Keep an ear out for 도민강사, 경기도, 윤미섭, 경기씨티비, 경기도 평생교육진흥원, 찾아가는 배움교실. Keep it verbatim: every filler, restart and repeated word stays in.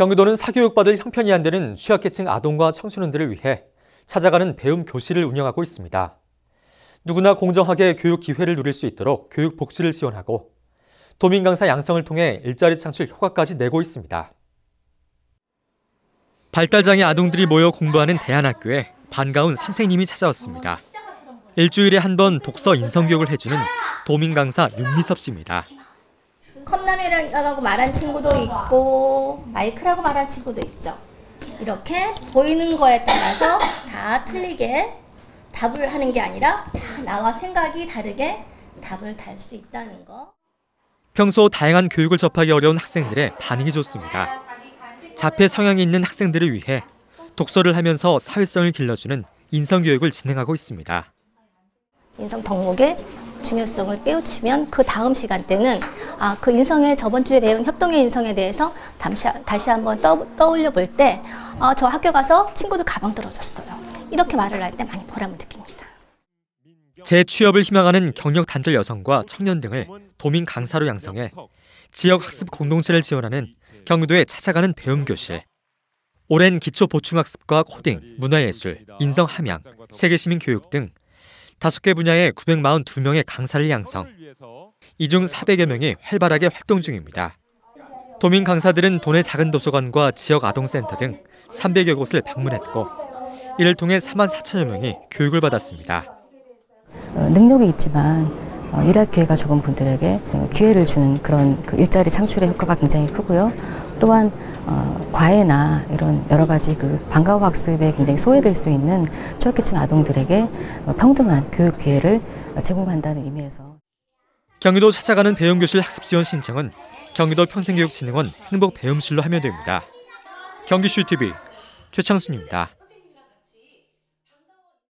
경기도는 사교육받을 형편이 안 되는 취약계층 아동과 청소년들을 위해 찾아가는 배움 교실을 운영하고 있습니다. 누구나 공정하게 교육 기회를 누릴 수 있도록 교육 복지를 지원하고 도민 강사 양성을 통해 일자리 창출 효과까지 내고 있습니다. 발달장애 아동들이 모여 공부하는 대안학교에 반가운 선생님이 찾아왔습니다. 일주일에 한 번 독서 인성교육을 해주는 도민 강사 윤미섭 씨입니다. 컵라면이라고 말한 친구도 있고 마이크라고 말한 친구도 있죠. 이렇게 보이는 거에 따라서 다 틀리게 답을 하는 게 아니라 다 나와 생각이 다르게 답을 달 수 있다는 거. 평소 다양한 교육을 접하기 어려운 학생들의 반응이 좋습니다. 자폐 성향이 있는 학생들을 위해 독서를 하면서 사회성을 길러주는 인성교육을 진행하고 있습니다. 인성 덕목의 중요성을 깨우치면 그 다음 시간대는 아, 그 인성의 저번 주에 배운 협동의 인성에 대해서 다시, 다시 한번 떠, 떠올려 볼 때 어, 저 학교 가서 친구들 가방 들어줬어요. 이렇게 말을 할 때 많이 보람을 느낍니다. 재취업을 희망하는 경력단절 여성과 청년 등을 도민 강사로 양성해 지역 학습 공동체를 지원하는 경기도에 찾아가는 배움교실. 오랜 기초 보충학습과 코딩, 문화예술, 인성함양, 세계시민교육 등 다섯 개 분야에 구백사십이 명의 강사를 양성, 이 중 사백여 명이 활발하게 활동 중입니다. 도민 강사들은 도내 작은 도서관과 지역 아동센터 등 삼백여 곳을 방문했고 이를 통해 사만 사천여 명이 교육을 받았습니다. 능력이 있지만 일할 기회가 적은 분들에게 기회를 주는 그런 그 일자리 창출의 효과가 굉장히 크고요. 또한 어, 과외나 이런 여러 가지 그 방과후 학습에 굉장히 소외될 수 있는 취약계층 아동들에게 평등한 교육 기회를 제공한다는 의미에서. 경기도 찾아가는 배움교실 학습 지원 신청은 경기도 평생교육진흥원 행복배움실로 하면 됩니다. 경기씨티비 최창순입니다.